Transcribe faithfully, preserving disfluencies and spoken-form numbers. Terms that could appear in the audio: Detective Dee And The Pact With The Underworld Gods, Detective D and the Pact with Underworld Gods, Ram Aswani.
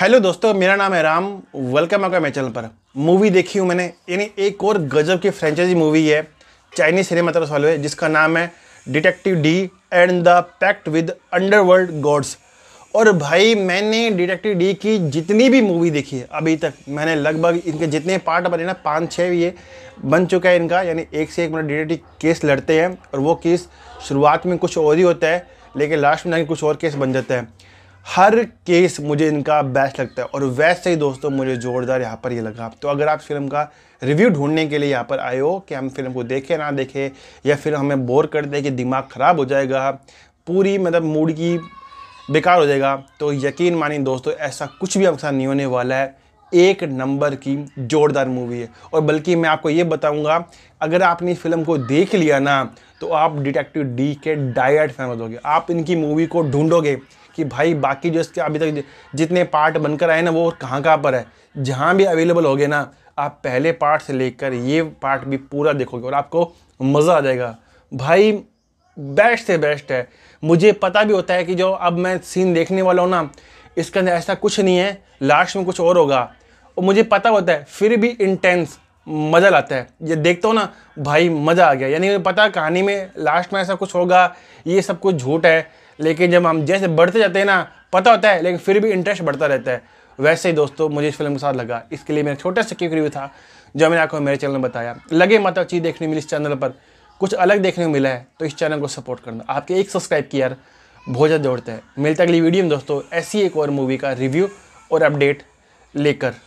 Hello दोस्तों, मेरा नाम है राम। वेलकम आपका मेरे चैनल पर। मूवी देखी हूँ मैंने, यानी एक और गजब की फ्रेंचाइजी मूवी है, चाइनीज सिनेमा तरफ वाले, जिसका नाम है detective D and the pact with underworld God's. और भाई मैंने डिटेक्टिव डी की जितनी भी मूवी देखी है अभी तक, मैंने लगभग इनके जितने पार्ट बने ना, पाँच छः ये बन चुका है इनका, यानी एक से एक मतलब डिटेक्टिव केस लड़ते हैं। और वो केस शुरुआत में कुछ और ही होता है, लेकिन लास्ट में ना कुछ और केस बन जाता है। हर केस मुझे इनका बेस्ट लगता है, और वैसे ही दोस्तों मुझे जोरदार यहाँ पर ये यह लगा। तो अगर आप फिल्म का रिव्यू ढूंढने के लिए यहाँ पर आए हो कि हम फिल्म को देखें ना देखें, या फिर हमें बोर कर दे कि दिमाग ख़राब हो जाएगा, पूरी मतलब मूड की बेकार हो जाएगा, तो यकीन मानिए दोस्तों ऐसा कुछ भी आपके साथ नहीं होने वाला है। एक नंबर की जोरदार मूवी है। और बल्कि मैं आपको ये बताऊंगा, अगर आपने फिल्म को देख लिया ना तो आप डिटेक्टिव डी के डायरेक्ट फैन हो जाओगे। आप इनकी मूवी को ढूंढोगे कि भाई बाकी जो इसके अभी तक जितने पार्ट बनकर आए ना वो कहाँ कहाँ पर है। जहाँ भी अवेलेबल होगे ना, आप पहले पार्ट से लेकर ये पार्ट भी पूरा देखोगे और आपको मज़ा आ जाएगा। भाई बेस्ट से बेस्ट है। मुझे पता भी होता है कि जो अब मैं सीन देखने वाला हूँ ना, इसके अंदर ऐसा कुछ नहीं है, लास्ट में कुछ और होगा, और मुझे पता होता है, फिर भी इंटेंस मज़ा आता है। ये देखते हो ना भाई, मज़ा आ गया। यानी पता कहानी में लास्ट में ऐसा कुछ होगा, ये सब कुछ झूठ है, लेकिन जब हम जैसे बढ़ते जाते हैं ना, पता होता है, लेकिन फिर भी इंटरेस्ट बढ़ता रहता है। वैसे ही दोस्तों मुझे इस फिल्म के साथ लगा। इसके लिए मेरा छोटा सा क्विक रिव्यू था जो मैंने आपको मेरे चैनल में बताया। लगे मतलब चीज़ देखने मिली इस चैनल पर, कुछ अलग देखने को मिला है, तो इस चैनल को सपोर्ट करना। आपके एक सब्सक्राइब की यार बहुत ज़्यादा जोड़ता है। मिलता है अगली वीडियो में दोस्तों, ऐसी एक और मूवी का रिव्यू और अपडेट लेकर।